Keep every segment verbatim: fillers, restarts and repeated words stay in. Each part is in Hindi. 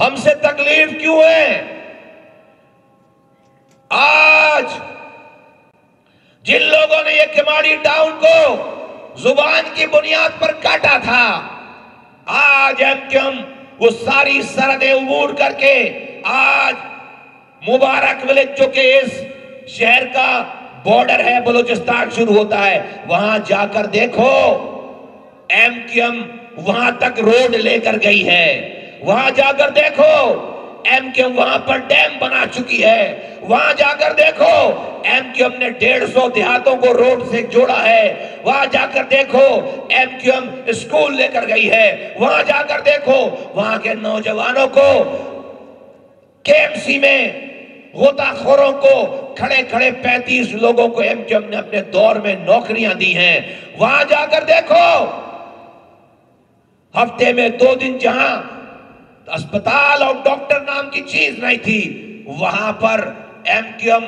हमसे तकलीफ क्यों है? आज जिन लोगों ने यह किमाड़ी टाउन को जुबान की बुनियाद पर काटा था, आज एमक्यूएम वो सारी सरहदें उबूर करके आज मुबारक विलेज जो कि इस शहर का बॉर्डर है, बलूचिस्तान शुरू होता है, वहां जाकर देखो एमक्यूएम वहां तक रोड लेकर गई है। वहां जाकर देखो एमक्यूएम वहां पर डैम बना चुकी है। वहां जाकर देखो एमक्यूएम ने डेढ़ सौ देहातों को रोड से जोड़ा है। वहां जाकर देखो एमक्यूएम स्कूल लेकर गई है। वहां जाकर देखो वहां के नौजवानों को केएमसी में गोताखोरों को खड़े खड़े पैंतीस लोगों को एमक्यूएम ने अपने दौर में नौकरियां दी हैं। वहां जाकर देखो हफ्ते में दो दिन जहां अस्पताल और डॉक्टर नाम की चीज नहीं थी, वहां पर एमक्यूएम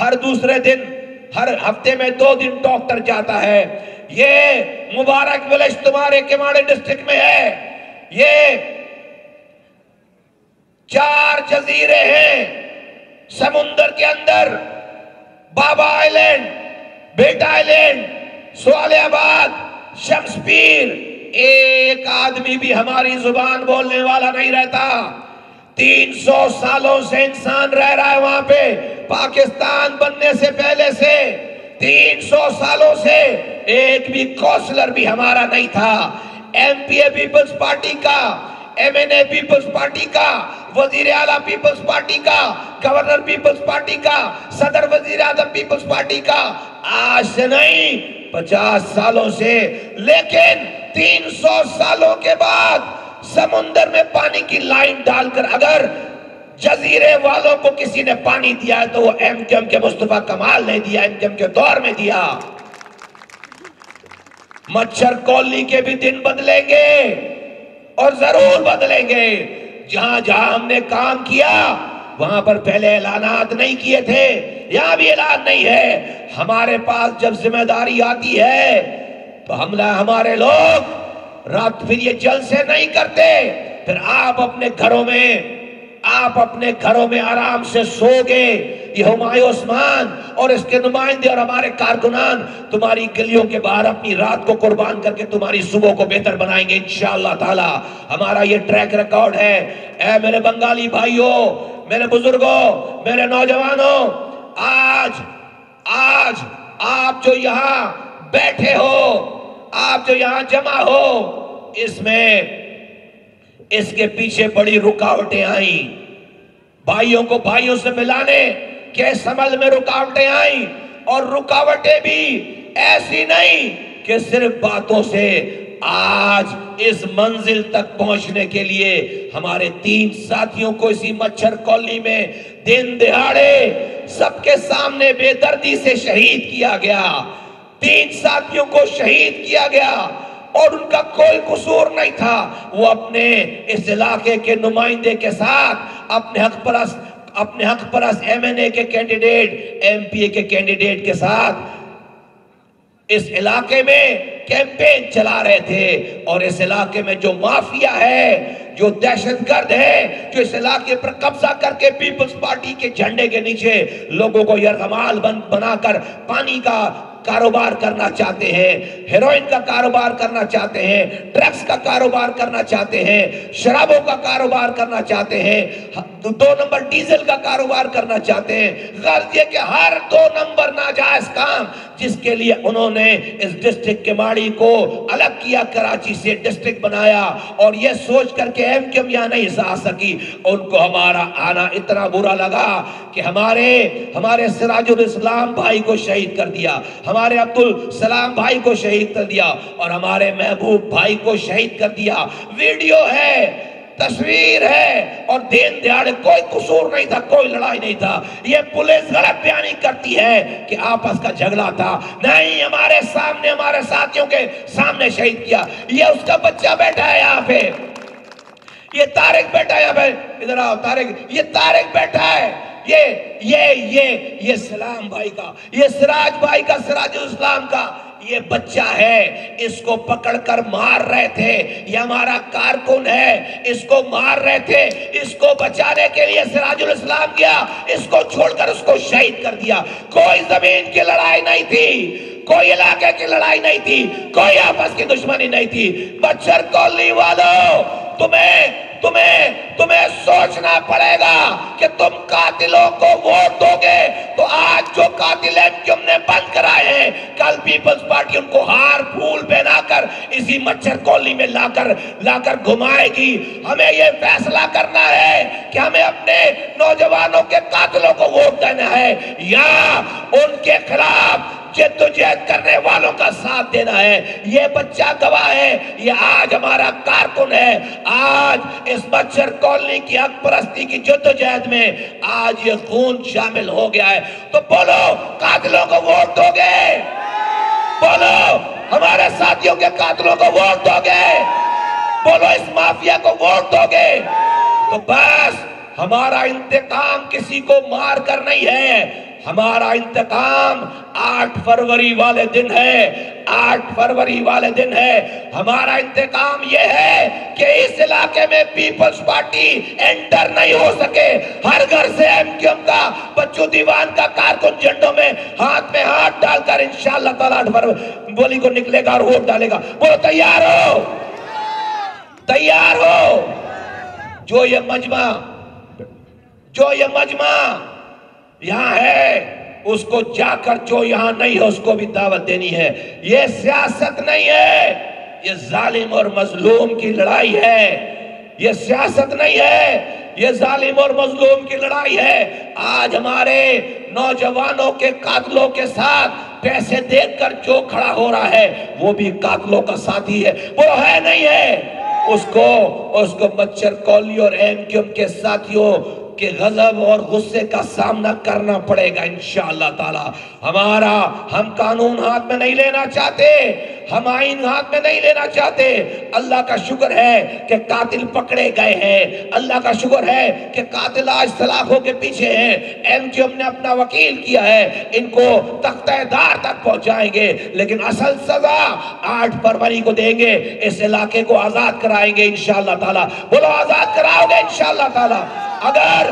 हर दूसरे दिन, हर हफ्ते में दो दिन डॉक्टर जाता है। ये मुबारक विलेज तुम्हारे किमाड़ी डिस्ट्रिक्ट में है। ये चार जजीरे हैं समुंदर के अंदर, बाबा आइलैंड, बेटा आइलैंड, सोलियाबाद, शमशपीर। एक आदमी भी हमारी जुबान बोलने वाला नहीं रहता। तीन सौ सालों से इंसान रह रहा है वहां पे। पाकिस्तान बनने से पहले से तीन सौ सालों से एक भी कौंसलर भी हमारा नहीं था। एमपीए पीपल्स पार्टी का, एमएनए पीपल्स पार्टी का, वजीर आला पीपल्स पार्टी का, गवर्नर पीपल्स पार्टी का, सदर वजीर आजम पीपल्स पार्टी का, आज से नहीं पचास सालों से। लेकिन तीन सौ सालों के बाद समुंदर में पानी की लाइन डालकर अगर जजीरे वालों को किसी ने पानी दिया है तो वो एमक्यूएम के मुस्तफा कमाल ने दिया, एमक्यूएम के दौर में दिया। मच्छर कॉलोनी के भी दिन बदलेंगे और जरूर बदलेंगे। जहां जहां हमने काम किया वहां पर पहले ऐलानात नहीं किए थे, यहां भी ऐलान नहीं है। हमारे पास जब जिम्मेदारी आती है तो हमला हमारे लोग रात फिर ये जलसे नहीं करते। फिर आप अपने घरों में आप अपने घरों में आराम से सोगे। ये हुमायूं उस्मान और इसके नुमाइंदे और हमारे कारकुनान तुम्हारी गलियों के बाहर अपनी रात को कुर्बान करके तुम्हारी सुबह को बेहतर बनाएंगे इंशाअल्लाह ताला। हमारा ये ट्रैक रिकॉर्ड है। ऐ मेरे बंगाली भाइयों, मेरे बुजुर्गों, मेरे नौजवानों, आज आज आप जो यहाँ बैठे हो, आप जो यहाँ जमा हो, इसमें इसके पीछे बड़ी रुकावटें आई। भाइयों को भाइयों से मिलाने के समल में रुकावटें आई और रुकावटें भी ऐसी नहीं कि सिर्फ बातों से। आज इस मंजिल तक पहुंचने के लिए हमारे तीन साथियों को इसी मच्छर कॉलोनी में दिन दिहाड़े सबके सामने बेदर्दी से शहीद किया गया। तीन साथियों को शहीद किया गया और उनका कोई कसूर नहीं था। वो अपने इस इलाके के नुमाइंदे के साथ अपने हक परस्त अपने हक परस्त एमएनए के कैंडिडेट, एमपीए के कैंडिडेट के साथ इस इलाके में कैंपेन चला रहे थे। और इस इलाके में जो माफिया है, जो दहशतगर्द है, जो इस इलाके पर कब्जा करके पीपल्स पार्टी के झंडे के नीचे लोगों को यरगमाल बन बनाकर पानी का कारोबार करना चाहते हैं, हेरोइन का कारोबार करना चाहते हैं, ड्रग्स का कारोबार करना चाहते हैं, शराबों का कारोबार करना चाहते हैं, दो नंबर डीजल का कारोबार करना चाहते हैं, गर्ज ये कि हर दो नंबर नाजायज काम जिसके लिए उन्होंने इस डिस्ट्रिक्ट किमाड़ी को अलग किया, कराची से डिस्ट्रिक्ट बनाया। और ये सोच करके एमक्यूएम यहाँ नहीं जा सकी। उनको हमारा आना इतना बुरा लगा कि हमारे हमारे सिराजुल इस्लाम भाई को शहीद कर दिया, हमारे अब्दुल सलाम भाई को शहीद कर दिया और हमारे महबूब भाई को शहीद कर दिया। वीडियो है, तस्वीर है और दिन दिहाड़े कोई कसूर नहीं था, कोई लड़ाई नहीं था। ये पुलिस गलत बयानी करती है कि आपस का झगड़ा था। नहीं, हमारे सामने, हमारे साथियों के सामने शहीद किया। ये उसका बच्चा बैठा है यहाँ पे, ये तारिक बैठा है यहाँ पे, इधर आओ तारिक, ये तारिक बैठा है, ये ये ये ये सलाम भाई का, ये सिराज भाई का, सिराज इस्लाम का, ये बच्चा है, इसको पकड़कर मार रहे थे, ये हमारा कारकुन है, इसको मार रहे थे, इसको बचाने के लिए सिराजुल इस्लाम गया, इसको छोड़कर उसको शहीद कर दिया। कोई जमीन की लड़ाई नहीं थी, कोई इलाके की लड़ाई नहीं थी, कोई आपस की दुश्मनी नहीं थी। मच्छर कॉलोनी वालों, तुम्हें तुम्हें तुम्हें सोचना पड़ेगा कि तुम कातिलों को वोट दोगे तो आज जो कातिल एमक्यूएम ने बंद कराए हैं, कल पीपल्स पार्टी उनको हार फूल पहनाकर इसी मच्छर कॉलोनी में लाकर लाकर घुमाएगी। हमें यह फैसला करना है कि हमें अपने नौजवानों के कातिलों को वोट देना है या उनके खिलाफ जद्दोजहद करने वालों का साथ देना है। ये बच्चा गवाह है, ये आज हमारा कारकुन है। आज इस मच्छर कॉलोनी की हक परस्ती की जद्दोजहद में आज ये खून शामिल हो गया है। तो बोलो, कातिलों को वोट दोगे? बोलो, हमारे साथियों के कातिलों को वोट दोगे? बोलो, इस माफिया को वोट दोगे? तो बस, हमारा इंतकाम किसी को मार कर नहीं है, हमारा इंतकाम आठ फरवरी वाले दिन है, आठ फरवरी वाले दिन है। हमारा इंतकाम यह है कि इस इलाके में पीपल्स पार्टी एंटर नहीं हो सके। हर घर से एमक्यूएम का, बच्चू दीवान का कारकुन झंडों में हाथ में हाथ डालकर इंशाल्लाह ताला आठ फरवरी बोली को निकलेगा और वोट डालेगा। बोलो, तैयार हो? तैयार हो? जो ये मजमा जो ये मजमा यहाँ है, उसको जाकर जो यहाँ नहीं है उसको भी दावत देनी है। ये सियासत नहीं है, ये जालिम और मजलूम की लड़ाई है। ये सियासत नहीं है, ये जालिम और मजलूम की लड़ाई है। आज हमारे नौजवानों के कातिलों के साथ पैसे देकर जो खड़ा हो रहा है वो भी कातिलों का साथी है। वो है नहीं है, उसको उसको मच्छर कॉलोनी और एमक्यूएम के साथियों के गजब और गुस्से का सामना करना पड़ेगा इंशाअल्लाह ताला। हमारा हम कानून हाथ में नहीं लेना चाहते, हम आईन हाथ में नहीं लेना चाहते। अल्लाह का शुक्र है कि कातिल पकड़े गए हैं, अल्लाह का शुक्र है कि कातिल आज सलाखों के पीछे हैं। एमक्यूएम ने अपना वकील किया है, इनको तख्तेदार तक पहुंचाएंगे, लेकिन असल सजा आठ फरवरी को देंगे। इस इलाके को आजाद कराएंगे इंशाअल्लाह ताला। बोलो, आजाद कराओगे इंशाअल्लाह ताला। अगर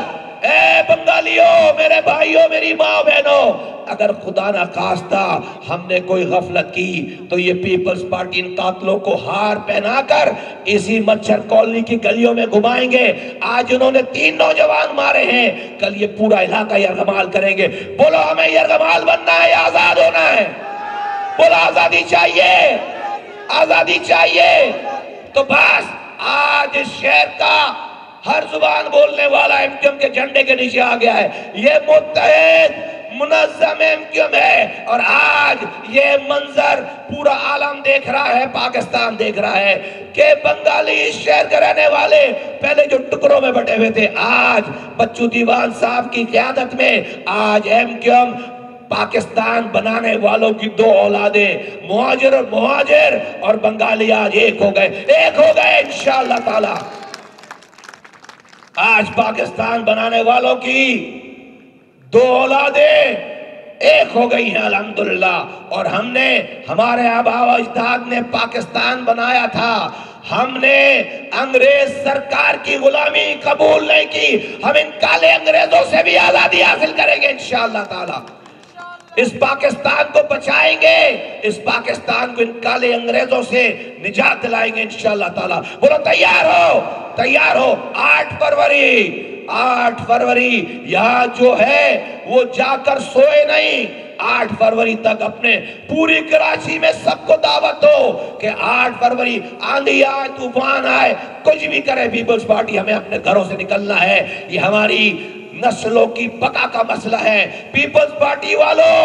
ए बंगालियों, मेरे भाइयों, मेरी माँ बहनों, अगर खुदा ना खास्ता हमने कोई गफलत की तो ये पीपल्स पार्टी इन कातिलों को हार पहनाकर इसी मच्छर कॉलोनी की गलियों में घुमाएंगे। आज उन्होंने तीन नौजवान मारे हैं, कल ये पूरा इलाका यरगमाल करेंगे। बोलो, हमें यरगमाल बनना है, आजाद होना है। बोलो, आजादी चाहिए, आजादी चाहिए। तो बस, आज इस शहर का हर जुबान बोलने वाला एमक्यूएम के झंडे के नीचे आ गया है। ये मुत्तहिद मुनज़्ज़म एमक्यूएम है और आज ये मंजर पूरा आलम देख रहा है, पाकिस्तान देख रहा है कि बंगाली इस शहर के रहने वाले पहले जो टुकड़ों में बटे हुए थे, आज बच्चू दीवान साहब की क़यादत में आज एमक्यूएम पाकिस्तान बनाने वालों की दो औलादें, मुहाजिर और मुहाजिर और बंगाली, आज एक हो गए, एक हो गए इंशाअल्लाह ताला। आज पाकिस्तान बनाने वालों की दो औलादें एक हो गई हैं अल्हम्दुलिल्लाह। और हमने, हमारे आबा व अजदाद ने पाकिस्तान बनाया था, हमने अंग्रेज सरकार की गुलामी कबूल नहीं की। हम इन काले अंग्रेजों से भी आजादी हासिल करेंगे इंशाअल्लाह ताला। इस पाकिस्तान को बचाएंगे, इस पाकिस्तान को इन काले अंग्रेजों से निजात दिलाएंगे इंशाअल्लाह ताला। बोलो, तैयार हो? तैयार हो? आठ फरवरी, आठ फरवरी यहाँ जो है वो जाकर सोए नहीं। आठ फरवरी तक अपने पूरी कराची में सबको दावत हो कि आठ फरवरी आंधी आए, तूफान आए, कुछ भी करे पीपल्स पार्टी, हमें अपने घरों से निकलना है। ये हमारी नस्लों की बका का मसला है। पीपल्स पार्टी वालों,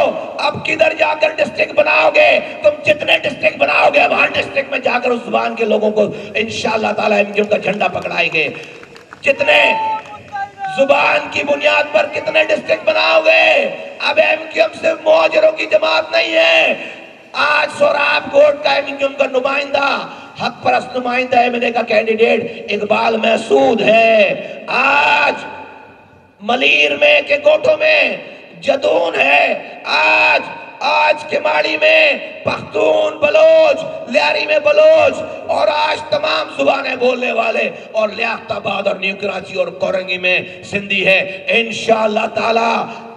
अब किधर जाकर डिस्ट्रिक्ट बनाओगे? तुम जितने डिस्ट्रिक्ट बनाओगे, अब हर डिस्ट्रिक्ट में जाकर उस जुबान के लोगों को इंशाअल्लाह ताला एमक्यूएम का झंडा पकड़ाएंगे। जितने जुबान की बुनियाद पर कितने डिस्ट्रिक्ट बनाओगे? अब एमक्यूएम सिर्फ मुहाजिरों की जमात नहीं है, आज सोराब गोट का एमक्यूएम का नुमाइंदा, हक परस्त नुमाइंदा एमएलए का कैंडिडेट इकबाल महसूद है। आज मलीर में के गोटों में जदून है, आज आज किमाड़ी में पख्तून बलोच, लियारी में बलोच और आज तमाम जुबानें बोलने वाले और ल्याकताबाद और न्यू कराची और कोरंगी में सिंधी है। इंशाअल्लाह ताला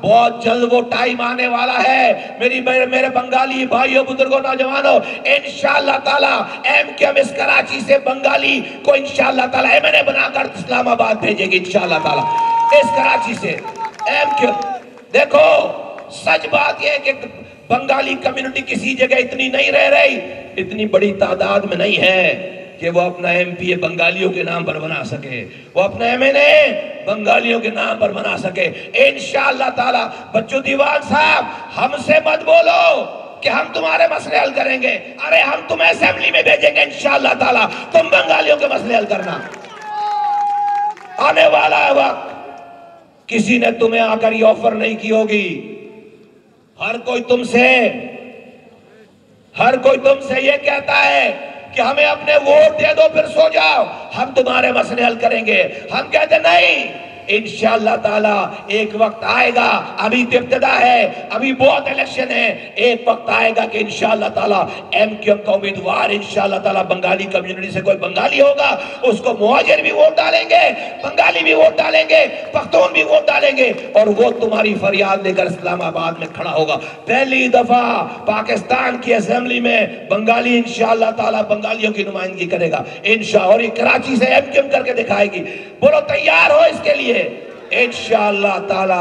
बहुत जल्द वो टाइम आने वाला है मेरी मेरे, मेरे बंगाली भाइयों, बुजुर्गों, नौजवानों, इंशाअल्लाह ताला एमक्यूएम इस कराची से बंगाली को इंशाअल्लाह ताला एमएनए बनाकर इस्लामाबाद भेजेगी इंशाअल्लाह ताला। इस कराची से एमक्यूएम देखो, सच बात यह है कि बंगाली कम्युनिटी किसी जगह इतनी नहीं रह रही, इतनी बड़ी तादाद में नहीं है कि वो अपना एमपीए बंगालियों के नाम पर बना सके, वो अपना एमएनए बंगालियों के नाम पर बना सके। इंशाअल्लाह ताला बच्चू दीवान साहब, हमसे मत बोलो कि हम तुम्हारे मसले हल करेंगे, अरे हम तुम्हें असेंबली में भेजेंगे इंशाअल्लाह ताला, तुम बंगालियों के मसले हल करना। आने वाला है वक्त, किसी ने तुम्हें आकर ये ऑफर नहीं की होगी, हर कोई तुमसे हर कोई तुमसे ये कहता है कि हमें अपने वोट दे दो फिर सो जाओ, हम तुम्हारे मसले हल करेंगे। हम कहते नहीं, इंशाअल्लाह ताला एक वक्त आएगा, अभी इब्तिदा है, अभी बहुत इलेक्शन है, एक वक्त आएगा कि इंशाअल्लाह ताला एमक्यूएम का उम्मीदवार इंशाअल्लाह ताला बंगाली कम्युनिटी से कोई बंगाली होगा, उसको मुहाजिर भी वोट डालेंगे, बंगाली भी वोट डालेंगे, पख्तून भी वोट डालेंगे और वो तुम्हारी फरियाद लेकर इस्लामाबाद में खड़ा होगा। पहली दफा पाकिस्तान की असेंबली में बंगाली इंशाअल्लाह ताला बंगालियों की नुमाइंदगी करेगा इंशाअल्लाह, और ये कराची से एमक्यूएम करके दिखाएगी। बोलो तैयार हो इसके लिए इंशाअल्लाह ताला,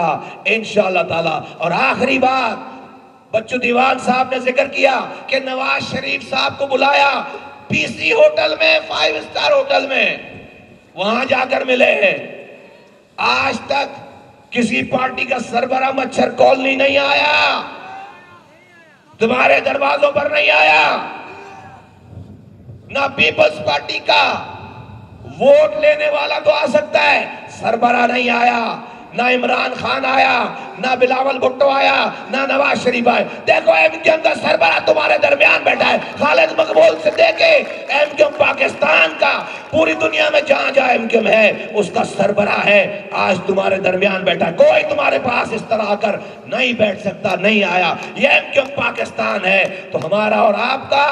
इंशाअल्लाह ताला। और आखिरी बात, बच्चू दीवान साहब ने जिक्र किया कि नवाज शरीफ साहब को बुलाया पीसी होटल में, फाइव स्टार होटल में, वहां जाकर मिले हैं। आज तक किसी पार्टी का सरबरा मच्छर कॉलोनी नहीं आया, तुम्हारे दरवाजों पर नहीं आया, ना पीपल्स पार्टी का वोट लेने वाला तो आ सकता है, सरबरा नहीं आया, ना इमरान खान आया, ना बिलावल भुट्टो आया, ना नवाज शरीफ आए। देखो एमक्यूएम का सरबरा तुम्हारे दरमियान बैठा है, खालिद मकबूल से देके एमक्यूएम पाकिस्तान का, पूरी दुनिया में जहां जहां एमक्यूएम है उसका सरबरा है, आज तुम्हारे दरमियान बैठा है। कोई तुम्हारे पास इस तरह आकर नहीं बैठ सकता, नहीं आया। ये एमक्यूएम पाकिस्तान है, तो हमारा और आपका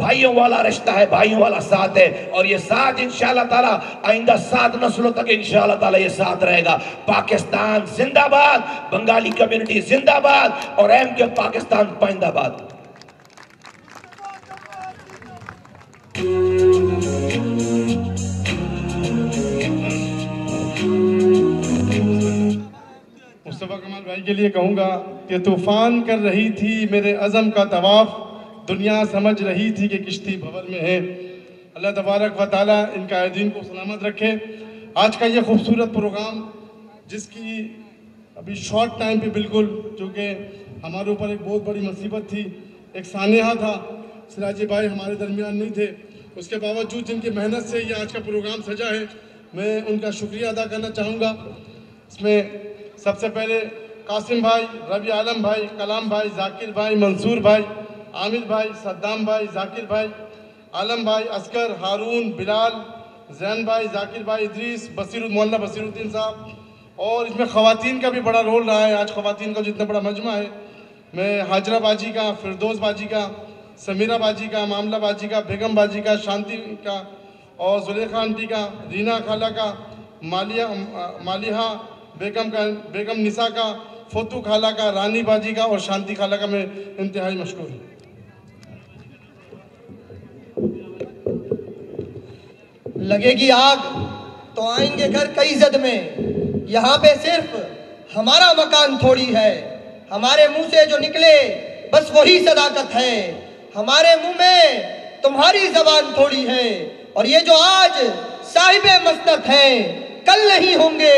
भाइयों वाला रिश्ता है, भाइयों वाला साथ है, और ये साथ इंशाअल्लाह ताला आइंदा सात नस्लों तक इंशाअल्लाह ताला ये साथ रहेगा। पाकिस्तान जिंदाबाद, बंगाली कम्युनिटी जिंदाबाद और एमक्यूएम पाकिस्तान पाइंदाबाद। मुस्तफा कमाल भाई के लिए कहूँगा कि तूफान कर रही थी मेरे अज़म का तवाफ, दुनिया समझ रही थी कि किश्ती भवन में है। अल्लाह तबारक व ताला इन कायदीन को सलामत रखे। आज का ये खूबसूरत प्रोग्राम, जिसकी अभी शॉर्ट टाइम पे बिल्कुल, चूँकि हमारे ऊपर एक बहुत बड़ी मुसीबत थी, एक सानिहा था, सिराजी भाई हमारे दरमियान नहीं थे, उसके बावजूद जिनकी मेहनत से ये आज का प्रोग्राम सजा है, मैं उनका शुक्रिया अदा करना चाहूँगा। इसमें सबसे पहले कासिम भाई, रवि आलम भाई, कलाम भाई, जाकिर भाई, मंसूर भाई, आमिर भाई, सद्दाम भाई, जाकिर भाई, आलम भाई, असगर, हारून, बिलाल, जैन भाई, जाकिर भाई, इदरीस, बसीर मौलाना बसीरुद्दीन साहब, और इसमें ख़वातीन का भी बड़ा रोल रहा है। आज ख़वातीन का जितना बड़ा मजमा है, मैं हाजरा बाजी का, फिरदोस बाजी का, समीरा बाजी का, मामला बाजी का, बेगम बाजी का, शांति का और जुलेखा आंटी का, रीना खाला का, मालिया मालिहा बेगम का, बेगम निसा का, फोतू खाला का, रानी बाजी का और शांति खाला का मैं इंतहाई मशहूर हूँ। लगेगी आग तो आएंगे घर कई जद में, यहाँ पे सिर्फ हमारा मकान थोड़ी है, हमारे मुंह से जो निकले बस वही सदाकत है, हमारे मुंह में तुम्हारी जबान थोड़ी है। और ये जो आज साहिबे मसनत हैं कल नहीं होंगे,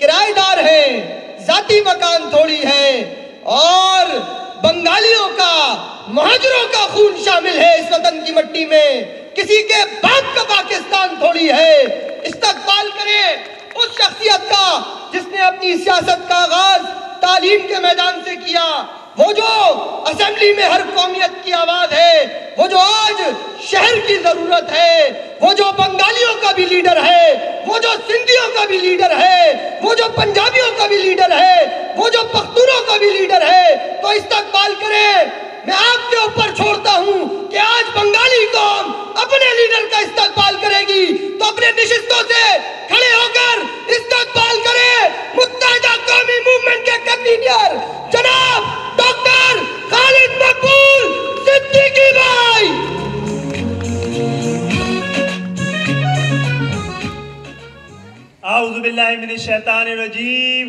किराएदार हैं, जाती मकान थोड़ी है और बंगालियों का, महाजरों का खून शामिल है इस वतन की मिट्टी में, किसी के बाप का पाकिस्तान थोड़ी है। इस्तकबाल करें उस शख्सियत का जिसने अपनी सियासत का आगाज तालीम के मैदान से किया, वो जो असेंबली में हर कौमियत की आवाज है, वो जो आज शहर की जरूरत है, वो जो बंगालियों का भी लीडर है, वो जो सिंधियों का भी लीडर है, वो जो पंजाबियों का भी लीडर है, वो जो पख्तूनों का भी लीडर है तो इस्तकबाल करें। मैं आपके ऊपर छोड़ता हूँ कि आज बंगाली कौम अपने लीडर का इस्तकबाल करेगी तो अपने निश्चितों से खड़े होकर इस्तकबाल करें। मुत्तहिदा कौमी मूवमेंट के कन्वीनर जनाब डॉक्टर खालिद मकबूल सिद्दीकी भाई। आऊज़ु बिल्लाहि मिनश शैतानिर रजीम।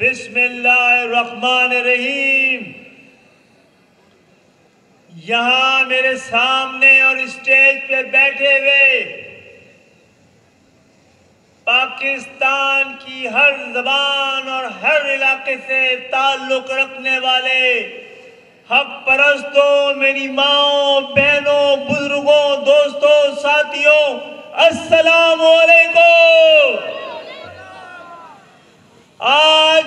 बिस्मिल्लाहिर्रहमानिर्रहीम। यहाँ मेरे सामने और स्टेज पे बैठे हुए पाकिस्तान की हर जबान और हर इलाके से ताल्लुक रखने वाले हक परस्तों, मेरी माओं, बहनों, बुजुर्गों, दोस्तों, साथियों, अस्सलामु अलैकुम। आज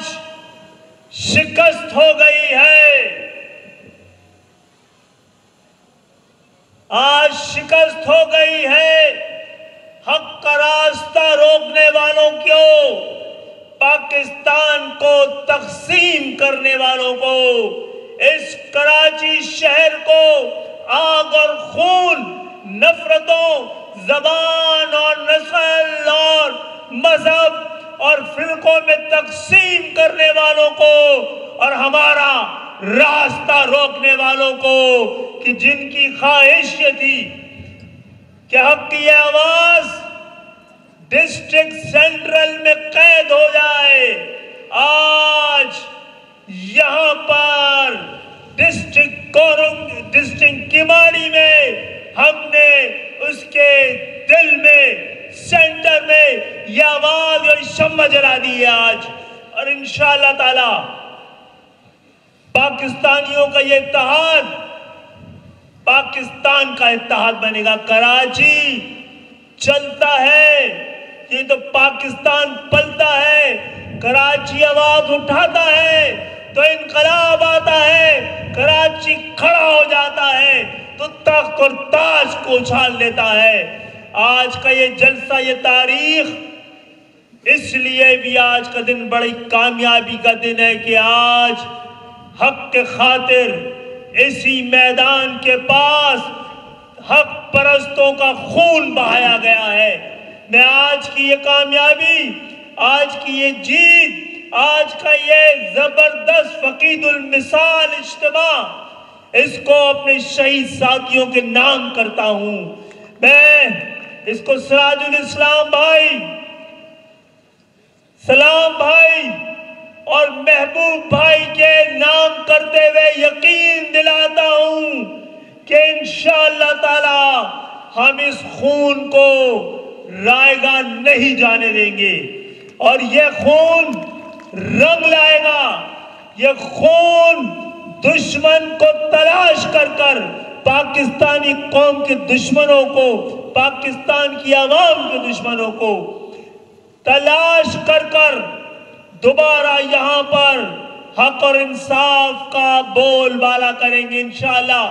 शिकस्त हो गई है, आज शिकस्त हो गई है हक का रास्ता रोकने वालों को, पाकिस्तान को तकसीम करने वालों को, इस कराची शहर को आग और खून, नफरतों, जबान और नस्ल और मजहब और फिरकों में तकसीम करने वालों को और हमारा रास्ता रोकने वालों को, कि जिनकी ख्वाहिश ये थी कि हक की आवाज डिस्ट्रिक्ट सेंट्रल में कैद हो जाए, आज यहाँ पर डिस्ट्रिक्ट कोरंगी, डिस्ट्रिक्ट किमाड़ी में हमने उसके दिल में, सेंटर में यह आवाज और शम्मा जला दी है आज। और इंशाअल्लाह ताला पाकिस्तानियों का यह इत्तेहाद पाकिस्तान का इत्तेहाद बनेगा। कराची चलता है, ये तो पाकिस्तान पलता है। कराची आवाज उठाता है तो इनकलाब आता है, कराची खड़ा हो जाता है तो तख्त और ताज को उछाल लेता है। आज का ये जलसा, ये तारीख इसलिए भी आज का दिन बड़ी कामयाबी का दिन है कि आज हक के खातिर इसी मैदान के पास हक परस्तों का खून बहाया गया है। मैं आज की ये कामयाबी, आज की ये जीत, आज का ये जबरदस्त फकीदुल मिसाल इज्तिमा, इसको अपने शहीद साथियों के नाम करता हूँ। मैं इसको सिराजुल इस्लाम भाई, सलाम भाई और महबूब भाई के नाम करते हुए यकीन दिलाता हूं कि इंशाअल्लाह ताला हम इस खून को रायगा नहीं जाने देंगे और यह खून रंग लाएगा। यह खून दुश्मन को तलाश कर कर पाकिस्तानी कौम के दुश्मनों को, पाकिस्तान की आवाम के दुश्मनों को तलाश कर कर दोबारा यहाँ पर हक और इंसाफ का बोलबाला करेंगे इंशाअल्लाह।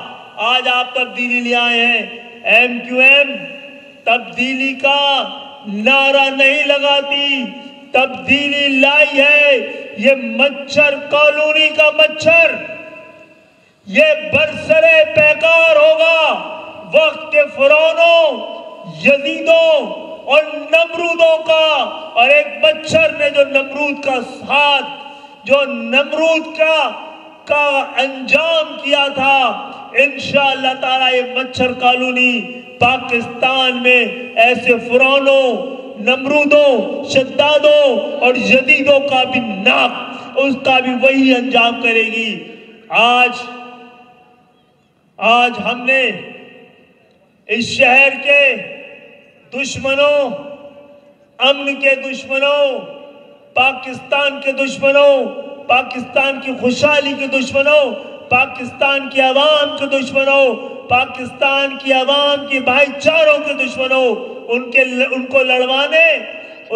आज आप तब्दीली ले आए हैं। एमक्यूएम तब्दीली का नारा नहीं लगाती, तब्दीली लाई है। ये मच्छर कॉलोनी का मच्छर ये बरसरे बेकार होगा। वक्त के फरौनों, यजीदों और नमरूदों का, और एक मच्छर ने जो नमरूद का साथ, जो नमरूद का का अंजाम किया था, इंशाअल्लाह ताला ये मच्छर कॉलोनी पाकिस्तान में ऐसे फरौनों, नमरूदों, शद्दादों और यजीदों का भी नाप, उसका भी वही अंजाम करेगी। आज आज हमने इस शहर के दुश्मनों, अमन के दुश्मनों, पाकिस्तान के दुश्मनों, पाकिस्तान की खुशहाली के दुश्मनों, पाकिस्तान की आवाम के दुश्मनों, पाकिस्तान की आवाम के भाईचारों के दुश्मनों, उनके उनको लड़वाने,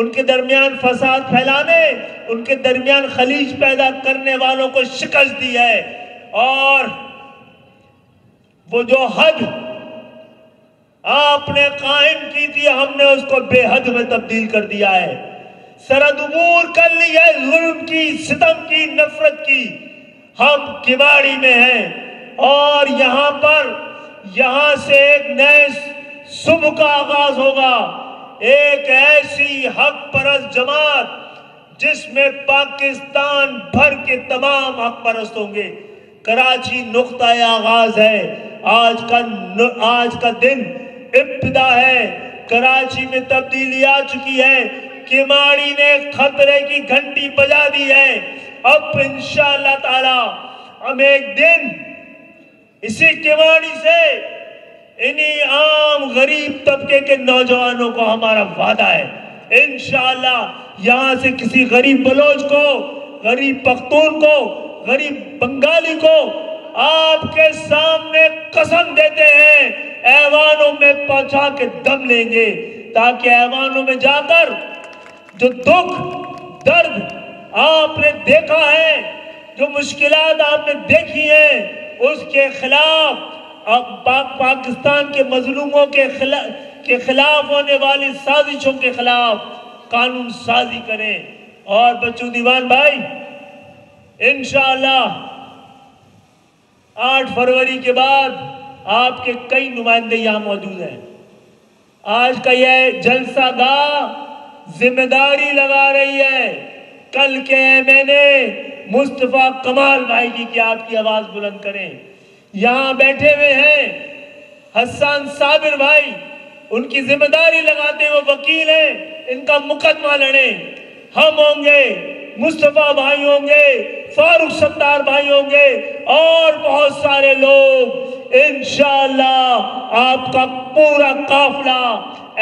उनके दरमियान फसाद फैलाने, उनके दरमियान खलीज पैदा करने वालों को शिकस्त दी है। और वो जो हद आपने कायम की थी, हमने उसको बेहद में तब्दील कर दिया है। सरदूर कर ली है जुल्म की, सितम की, नफरत की। हम किमाड़ी में हैं और यहाँ पर यहाँ से एक नए सुबह का आगाज होगा। एक ऐसी हक परस्त जमात जिसमें पाकिस्तान भर के तमाम हक परस्त होंगे। कराची नुक्ता आगाज है, आज का आज का दिन इब्तिदा है। कराची में तब्दीली आ चुकी है, किमाड़ी ने खतरे की घंटी बजा दी है। अब इंशाअल्लाह ताला हम एक दिन इसी किमाड़ी से इन्हीं आम गरीब तबके के नौजवानों को हमारा वादा है, इंशाअल्लाह यहाँ से किसी गरीब बलोच को, गरीब पख्तून को, गरीब बंगाली को आपके सामने कसम देते हैं ऐवानों में पहुंचा के दम लेंगे, ताकि ऐवानों में जाकर जो दुख दर्द आपने देखा है, जो मुश्किलात आपने देखी हैं, उसके खिलाफ अब पाक पाकिस्तान के मजलूमों के खिलाफ के खिलाफ होने वाली साजिशों के खिलाफ कानून साजी करें। और बच्चू दीवान भाई, इंशाअल्लाह आठ फरवरी के बाद आपके कई नुमाइंदे यहाँ मौजूद हैं। आज का यह जलसा गाह जिम्मेदारी लगा रही है। कल के मैंने मुस्तफा कमाल भाई की कि आपकी आवाज़ बुलंद करें। यहाँ बैठे हुए हैं हसन साबिर भाई, उनकी जिम्मेदारी लगाते वो वकील हैं, इनका मुकदमा लड़े। हम होंगे, मुस्तफा भाई होंगे, फारूक सत्तार भाई होंगे और बहुत सारे लोग। इंशाअल्लाह आपका पूरा काफिला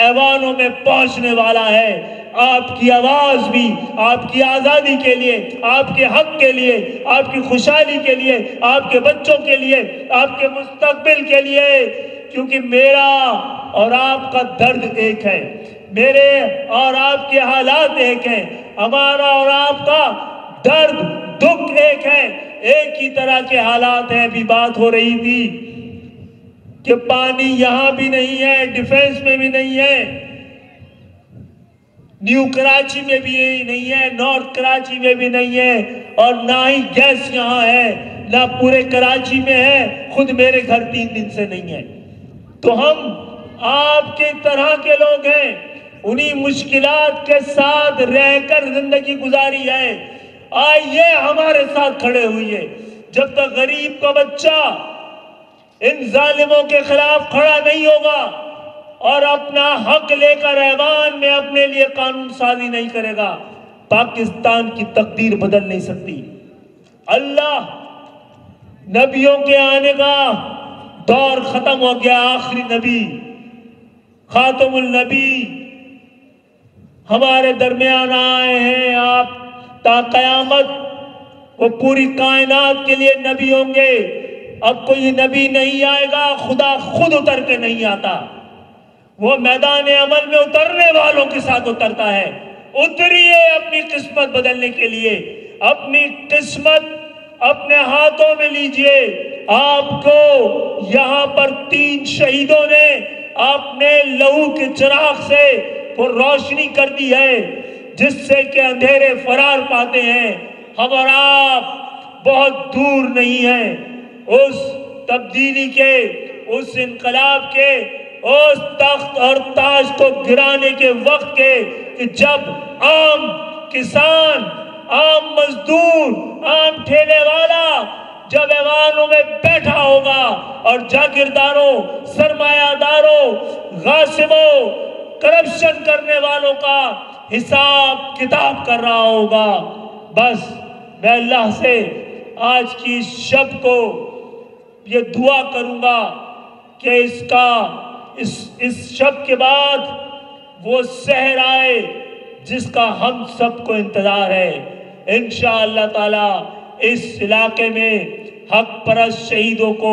ऐवानों में पहुंचने वाला है। आपकी आवाज़ भी आपकी आज़ादी के लिए, आपके हक के लिए, आपकी खुशहाली के लिए, आपके बच्चों के लिए, आपके मुस्तकबिल के लिए, क्योंकि मेरा और आपका दर्द एक है, मेरे और आपके हालात एक हैं, हमारा और आपका दर्द दुख एक है, एक ही तरह के हालात हैं। भी बात हो रही थी कि पानी यहाँ भी नहीं है, डिफेंस में भी नहीं है, न्यू कराची में भी यही नहीं है, नॉर्थ कराची में भी नहीं है, और ना ही गैस यहाँ है, ना पूरे कराची में है, खुद मेरे घर तीन दिन से नहीं है। तो हम आपके तरह के लोग हैं, उन्हीं मुश्किलात के साथ रहकर जिंदगी गुजारी है। आइए हमारे साथ खड़े हुए, जब तक गरीब का बच्चा इन जालिमों के खिलाफ खड़ा नहीं होगा और अपना हक लेकर ऐवान में अपने लिए कानून साजी नहीं करेगा, पाकिस्तान की तकदीर बदल नहीं सकती। अल्लाह, नबियों के आने का दौर खत्म हो गया। आखिरी नबी खातमुल नबी हमारे दरमियान आए हैं। आप ता क़यामत वो पूरी कायनात के लिए नबी होंगे। अब कोई नबी नहीं आएगा, खुदा खुद उतर के नहीं आता, वो मैदान अमल में उतरने वालों के साथ उतरता है। उतरिए अपनी किस्मत बदलने के लिए, अपनी किस्मत अपने हाथों में लीजिए। आपको यहाँ पर तीन शहीदों ने अपने लहू के चिराग से वो रोशनी कर दी है जिससे के अंधेरे फरार पाते हैं। हम और आप बहुत दूर नहीं हैं उस तब्दीली के, उस इनकलाब के, उस तख्त और ताज को गिराने के वक्त के, कि जब आम किसान, आम मजदूर, आम ठेले वाला जब ऐवानों में बैठा होगा और जागीरदारों, सरमायादारों, गासिबों, करप्शन करने वालों का हिसाब किताब कर रहा होगा। बस मैं अल्लाह से आज की शब को ये दुआ करूँगा कि इसका इस इस शब के बाद वो सहर आए जिसका हम सबको इंतज़ार है। इंशाअल्लाह ताला इस इलाके में हक परस्त शहीदों को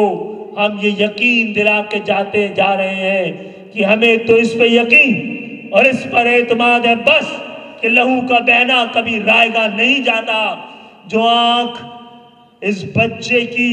हम ये यकीन दिला के जाते जा रहे हैं कि हमें तो इस पर यकीन और इस पर एतमाद है बस कि लहू का बहना कभी रायगा नहीं जाता। जो आँख इस बच्चे की